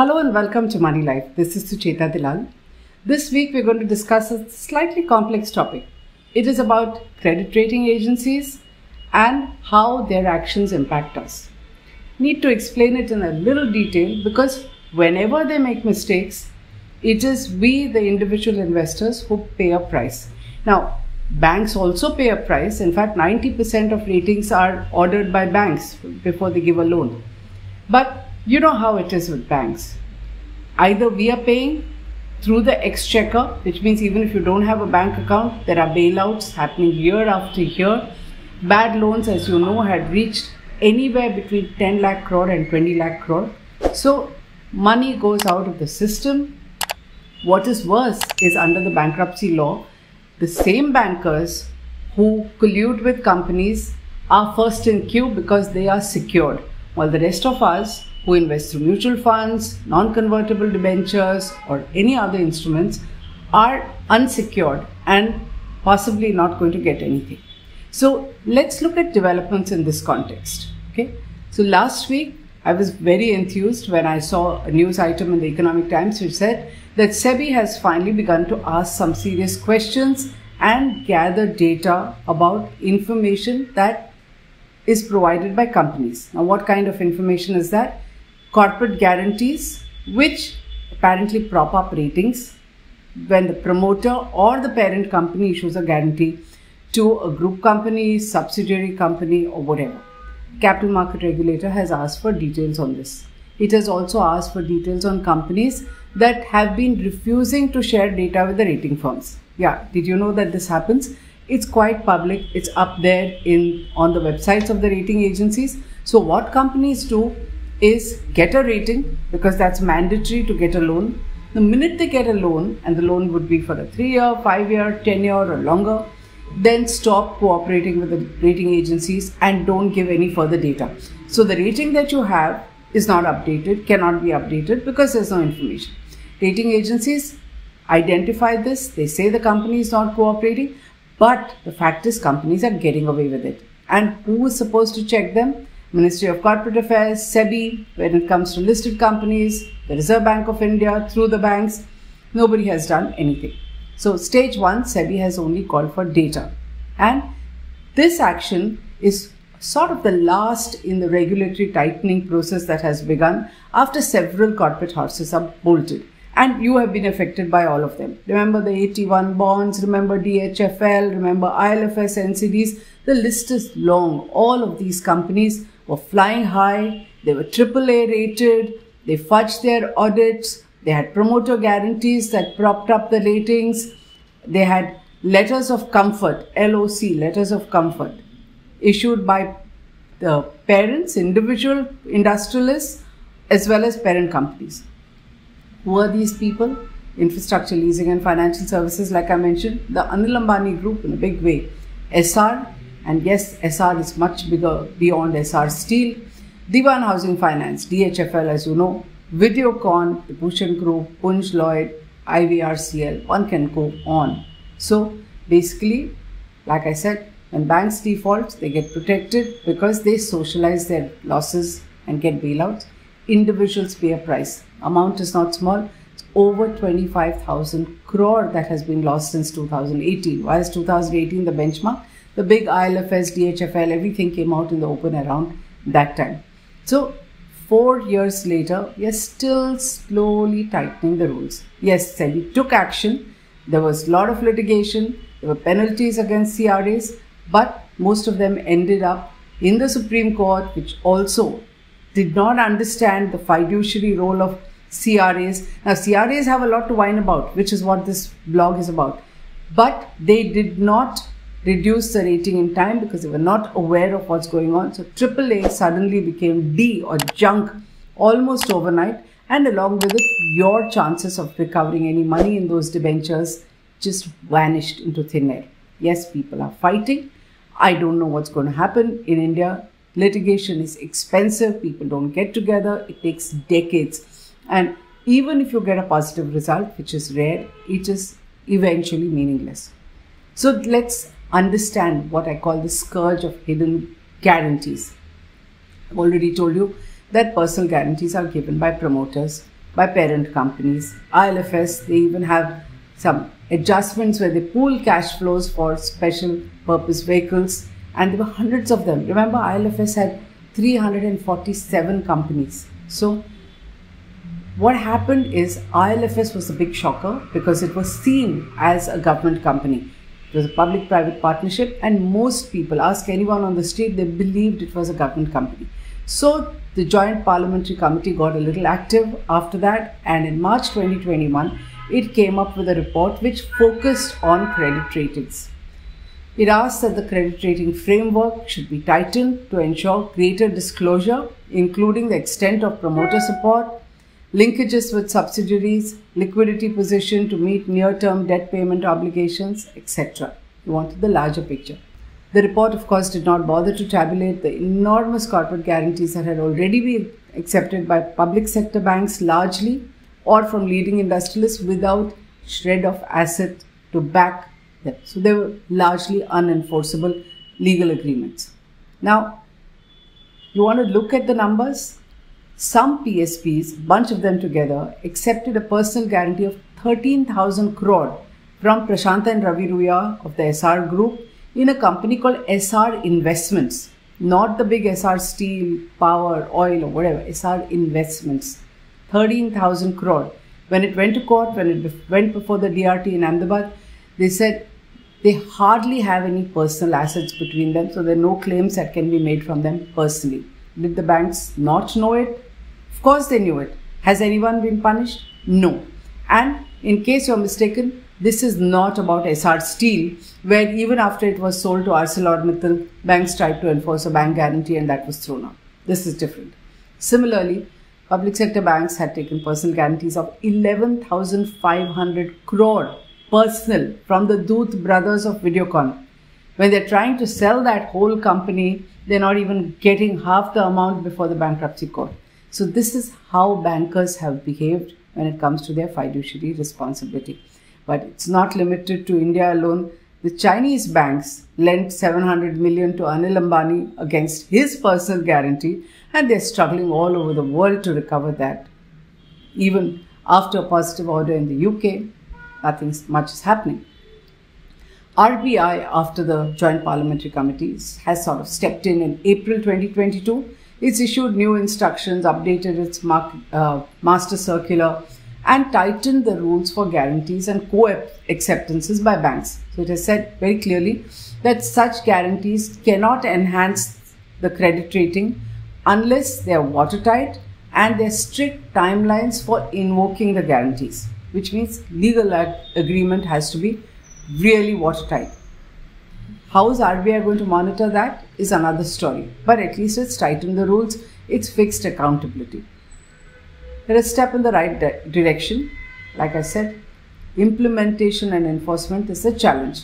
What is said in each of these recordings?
Hello and welcome to Moneylife. This is Sucheta Dalal. This week we're going to discuss a slightly complex topic. It is about credit rating agencies and how their actions impact us. Need to explain it in a little detail because whenever they make mistakes, it is we, the individual investors, who pay a price. Now, banks also pay a price. In fact, 90% of ratings are ordered by banks before they give a loan. But you know how it is with banks. Either we are paying through the exchequer, which means even if you don't have a bank account, there are bailouts happening year after year. Bad loans, as you know, had reached anywhere between 10 lakh crore and 20 lakh crore. So money goes out of the system. What is worse is under the bankruptcy law, the same bankers who collude with companies are first in queue because they are secured, while the rest of us who invest through mutual funds, non-convertible debentures or any other instruments are unsecured and possibly not going to get anything. So let's look at developments in this context. Okay. So last week I was very enthused when I saw a news item in the Economic Times which said that SEBI has finally begun to ask some serious questions and gather data about information that is provided by companies. Now what kind of information is that? Corporate guarantees, which apparently prop up ratings when the promoter or the parent company issues a guarantee to a group company, subsidiary company or whatever. Capital market regulator has asked for details on this. It has also asked for details on companies that have been refusing to share data with the rating firms. Yeah, did you know that this happens? It's quite public. It's up there on the websites of the rating agencies. So what companies do is get a rating because that's mandatory to get a loan. The minute they get a loan, and the loan would be for a 3-year, 5-year, 10-year or longer, then stop cooperating with the rating agencies and don't give any further data. So the rating that you have is not updated, cannot be updated because there's no information. Rating agencies identify this. They say the company is not cooperating, but the fact is companies are getting away with it. And who is supposed to check them? Ministry of Corporate Affairs, SEBI, when it comes to listed companies, the Reserve Bank of India, through the banks. Nobody has done anything. So stage one, SEBI has only called for data. And this action is sort of the last in the regulatory tightening process that has begun after several corporate horses are bolted. And you have been affected by all of them. Remember the AT1 bonds, remember DHFL, remember IL&FS, NCDs. The list is long. All of these companies were flying high. They were AAA rated. They fudged their audits. They had promoter guarantees that propped up the ratings. They had letters of comfort, LOC, letters of comfort, issued by the parents, individual industrialists, as well as parent companies. Who are these people? Infrastructure leasing and financial services, like I mentioned, the Anil Ambani Group in a big way. Essar, and yes, Essar is much bigger beyond Essar Steel. Dewan Housing Finance, DHFL, as you know. Videocon, the Bhushan Group, Punj Lloyd, IVRCL, one can go on. So basically, like I said, when banks default, they get protected because they socialize their losses and get bailouts. Individuals pay a price. Amount is not small. It's over 25,000 crore that has been lost since 2018. Why is 2018 the benchmark? The big IL&FS, DHFL, everything came out in the open around that time. So 4 years later, we are still slowly tightening the rules. Yes, SEBI took action. There was a lot of litigation. There were penalties against CRAs, but most of them ended up in the Supreme Court, which also did not understand the fiduciary role of CRAs. Now, CRAs have a lot to whine about, which is what this blog is about. But they did not reduce the rating in time because they were not aware of what's going on. So AAA suddenly became D or junk almost overnight, and along with it, your chances of recovering any money in those debentures just vanished into thin air. Yes, people are fighting. I don't know what's going to happen in India. Litigation is expensive. People don't get together. It takes decades. And even if you get a positive result, which is rare, it is eventually meaningless. So let's understand what I call the scourge of hidden guarantees. I've already told you that personal guarantees are given by promoters by parent companies. IL&FS, they even have some adjustments where they pool cash flows for special purpose vehicles, and there were hundreds of them. Remember, IL&FS had 347 companies. So what happened is IL&FS was a big shocker because it was seen as a government company. It was a public-private partnership, and most people, ask anyone on the street, they believed it was a government company. So the Joint Parliamentary Committee got a little active after that, and in March 2021, it came up with a report which focused on credit ratings. It asked that the credit rating framework should be tightened to ensure greater disclosure, including the extent of promoter support, linkages with subsidiaries, liquidity position to meet near-term debt payment obligations, etc. We wanted the larger picture. The report, of course, did not bother to tabulate the enormous corporate guarantees that had already been accepted by public sector banks largely or from leading industrialists without shred of asset to back them. So they were largely unenforceable legal agreements. Now, you want to look at the numbers? Some PSPs, bunch of them together, accepted a personal guarantee of 13,000 crore from Prashanta and Ravi Ruya of the Essar Group in a company called Essar Investments. Not the big Essar Steel, Power, Oil or whatever, Essar Investments. 13,000 crore. When it went to court, when it went before the DRT in Ahmedabad, they said they hardly have any personal assets between them, so there are no claims that can be made from them personally. Did the banks not know it? Of course they knew it. Has anyone been punished? No. And in case you're mistaken, this is not about Essar Steel, where even after it was sold to ArcelorMittal, banks tried to enforce a bank guarantee and that was thrown out. This is different. Similarly, public sector banks had taken personal guarantees of 11,500 crore personal from the Dhoot brothers of Videocon. When they're trying to sell that whole company, they're not even getting half the amount before the bankruptcy court. So this is how bankers have behaved when it comes to their fiduciary responsibility. But it's not limited to India alone. The Chinese banks lent 700 million to Anil Ambani against his personal guarantee, and they're struggling all over the world to recover that. Even after a positive order in the UK, nothing much is happening. RBI, after the Joint Parliamentary Committees, has sort of stepped in April 2022. It's issued new instructions, updated its master circular, and tightened the rules for guarantees and co-acceptances by banks. So it has said very clearly that such guarantees cannot enhance the credit rating unless they are watertight, and there are strict timelines for invoking the guarantees, which means legal agreement has to be really watertight. How is RBI going to monitor that is another story, but at least it's tightened the rules, it's fixed accountability. There is a step in the right direction. Like I said, implementation and enforcement is a challenge.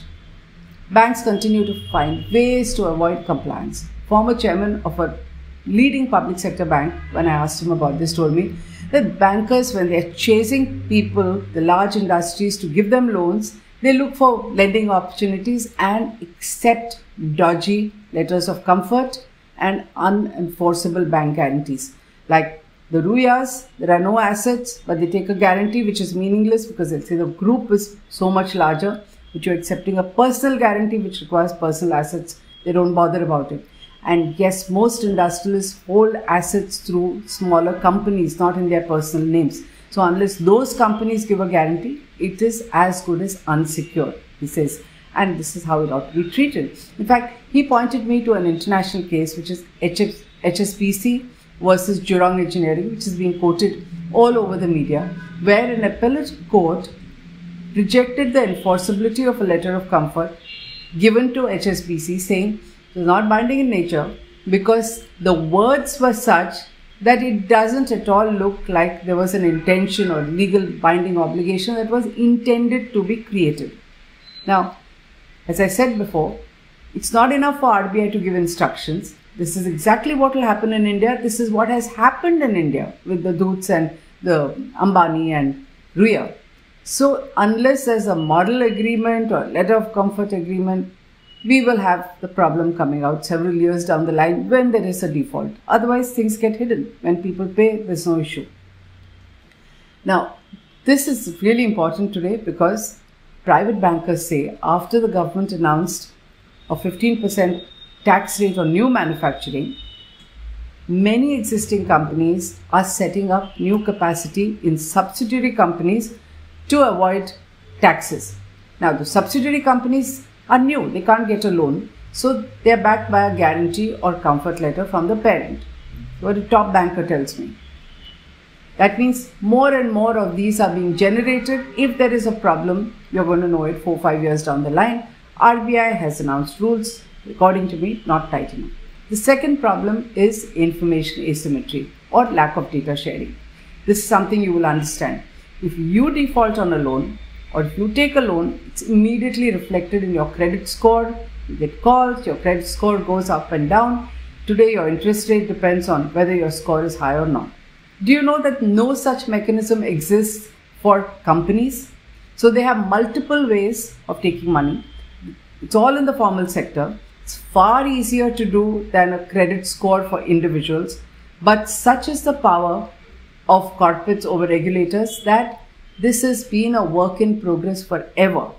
Banks continue to find ways to avoid compliance. Former chairman of a leading public sector bank, when I asked him about this, told me that bankers, when they're chasing people, the large industries, to give them loans, they look for lending opportunities and accept dodgy letters of comfort and unenforceable bank guarantees. Like the Ruyas, there are no assets, but they take a guarantee which is meaningless because they'll say the group is so much larger, but you're accepting a personal guarantee which requires personal assets. They don't bother about it. And yes, most industrialists hold assets through smaller companies, not in their personal names. So unless those companies give a guarantee, it is as good as unsecured, he says. And this is how it ought to be treated. In fact, he pointed me to an international case, which is HSBC versus Jurong Engineering, which is being quoted all over the media, where an appellate court rejected the enforceability of a letter of comfort given to HSBC, saying it is not binding in nature because the words were such that it doesn't at all look like there was an intention or legal binding obligation that was intended to be created. Now, as I said before, it's not enough for RBI to give instructions. This is exactly what will happen in India. This is what has happened in India with the Dhoots and the Ambani and Ruya. So unless there's a model agreement or letter of comfort agreement, we will have the problem coming out several years down the line when there is a default. Otherwise, things get hidden. When people pay, there's no issue. Now, this is really important today because private bankers say after the government announced a 15% tax rate on new manufacturing, many existing companies are setting up new capacity in subsidiary companies to avoid taxes. Now, the subsidiary companies are new, they can't get a loan, so they are backed by a guarantee or comfort letter from the parent, what a top banker tells me. That means more and more of these are being generated. If there is a problem, you're going to know it 4 or 5 years down the line. RBI has announced rules, according to me, not tight enough. The second problem is information asymmetry or lack of data sharing. This is something you will understand. If you default on a loan or if you take a loan, it's immediately reflected in your credit score. You get calls, your credit score goes up and down. Today, your interest rate depends on whether your score is high or not. Do you know that no such mechanism exists for companies? So they have multiple ways of taking money. It's all in the formal sector. It's far easier to do than a credit score for individuals. But such is the power of corporates over regulators that this has been a work in progress forever.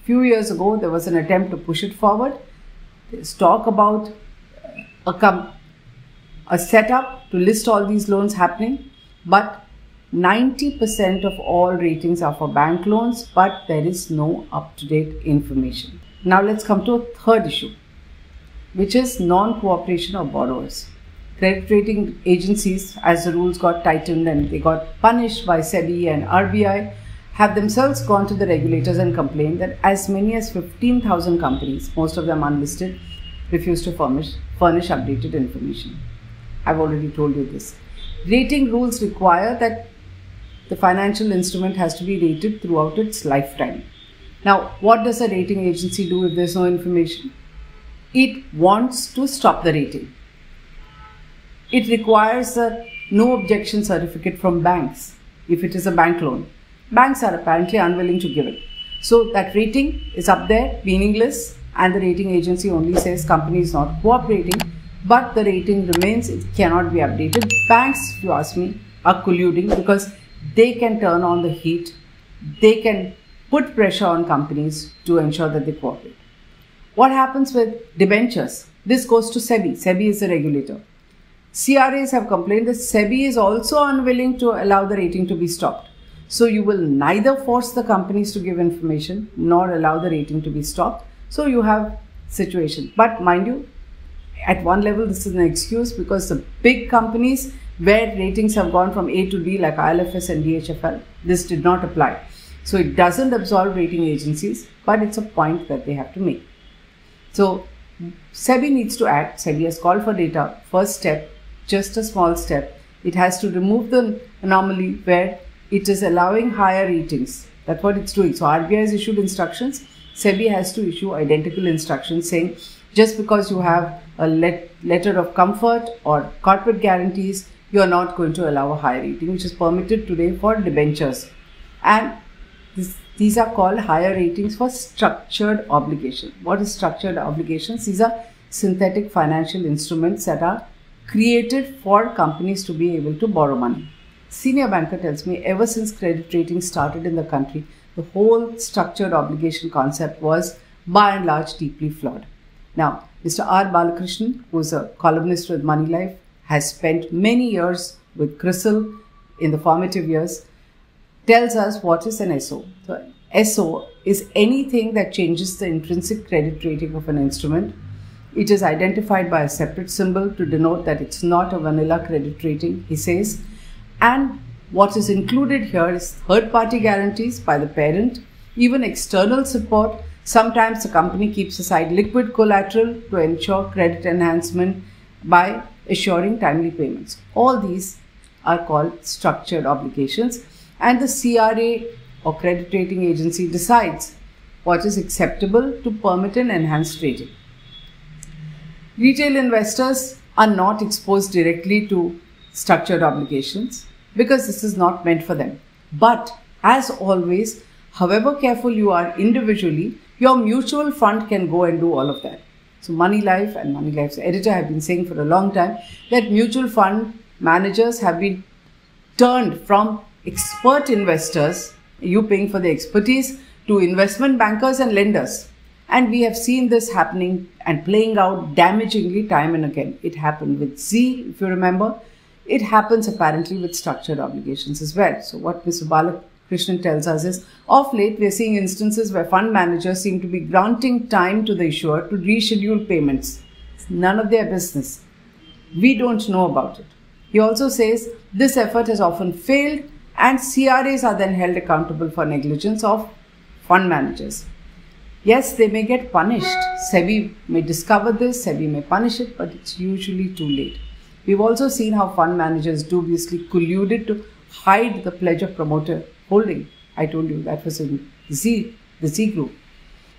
A few years ago, there was an attempt to push it forward. There's talk about a setup to list all these loans happening, but 90% of all ratings are for bank loans, but there is no up-to-date information. Now let's come to a third issue, which is non-cooperation of borrowers. Credit rating agencies, as the rules got tightened and they got punished by SEBI and RBI, have themselves gone to the regulators and complained that as many as 15,000 companies, most of them unlisted, refuse to furnish updated information. I've already told you this. Rating rules require that the financial instrument has to be rated throughout its lifetime. Now, what does a rating agency do if there's no information? It wants to stop the rating. It requires a no objection certificate from banks if it is a bank loan. Banks are apparently unwilling to give it. So that rating is up there, meaningless, and the rating agency only says company is not cooperating. But the rating remains, it cannot be updated. Banks, if you ask me, are colluding because they can turn on the heat. They can put pressure on companies to ensure that they cooperate. What happens with debentures? This goes to SEBI. SEBI is the regulator. CRAs have complained that SEBI is also unwilling to allow the rating to be stopped. So you will neither force the companies to give information nor allow the rating to be stopped. So you have situation. But mind you, at one level, this is an excuse because the big companies where ratings have gone from A to D like IL&FS and DHFL, this did not apply. So it doesn't absolve rating agencies, but it's a point that they have to make. So SEBI needs to act. SEBI has called for data. First step, just a small step. It has to remove the anomaly where it is allowing higher ratings. That's what it's doing. So RBI has issued instructions. SEBI has to issue identical instructions saying, just because you have a letter of comfort or corporate guarantees, you are not going to allow a higher rating, which is permitted today for debentures. And these are called higher ratings for structured obligation. What is structured obligations? These are synthetic financial instruments that are created for companies to be able to borrow money. Senior banker tells me ever since credit rating started in the country, the whole structured obligation concept was by and large deeply flawed. Now, Mr. R. Balakrishnan, who is a columnist with Moneylife, has spent many years with Crisil in the formative years, tells us what is an SO. So, SO is anything that changes the intrinsic credit rating of an instrument. It is identified by a separate symbol to denote that it's not a vanilla credit rating, he says. And what is included here is third-party guarantees by the parent, even external support. Sometimes the company keeps aside liquid collateral to ensure credit enhancement by assuring timely payments. All these are called structured obligations, and the CRA or credit rating agency decides what is acceptable to permit an enhanced rating. Retail investors are not exposed directly to structured obligations because this is not meant for them. But as always, however careful you are individually, your mutual fund can go and do all of that. So Moneylife and Moneylife's editor have been saying for a long time that mutual fund managers have been turned from expert investors, you paying for the expertise, to investment bankers and lenders. And we have seen this happening and playing out damagingly time and again. It happened with Z, if you remember. It happens apparently with structured obligations as well. So what Mr. Balakrishnan tells us is, of late, we are seeing instances where fund managers seem to be granting time to the issuer to reschedule payments. It's none of their business. We don't know about it. He also says this effort has often failed and CRAs are then held accountable for negligence of fund managers. Yes, they may get punished. SEBI may discover this, SEBI may punish it, but it's usually too late. We've also seen how fund managers dubiously colluded to hide the pledge of promoter holding. I told you that was in Z, the Z group.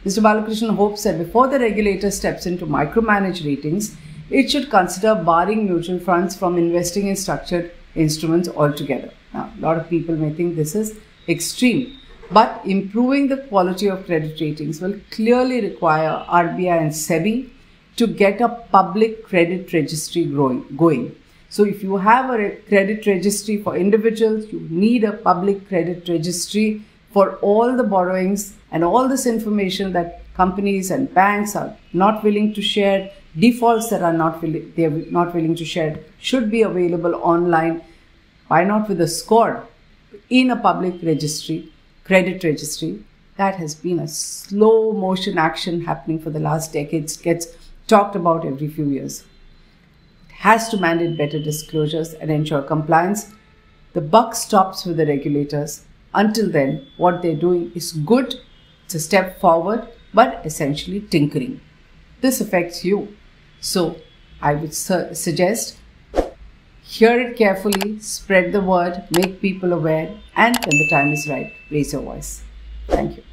Mr. Balakrishnan hopes that before the regulator steps in to micromanage ratings, it should consider barring mutual funds from investing in structured instruments altogether. Now, a lot of people may think this is extreme. But improving the quality of credit ratings will clearly require RBI and SEBI to get a public credit registry going. So if you have a credit registry for individuals, you need a public credit registry for all the borrowings and all this information that companies and banks are not willing to share, defaults that are not willing to share should be available online, why not with a score in a public registry. Credit registry, that has been a slow motion action happening for the last decades, gets talked about every few years. It has to mandate better disclosures and ensure compliance. The buck stops with the regulators. Until then, what they're doing is good. It's a step forward, but essentially tinkering. This affects you. So I would suggest hear it carefully, spread the word, make people aware, and when the time is right, raise your voice. Thank you.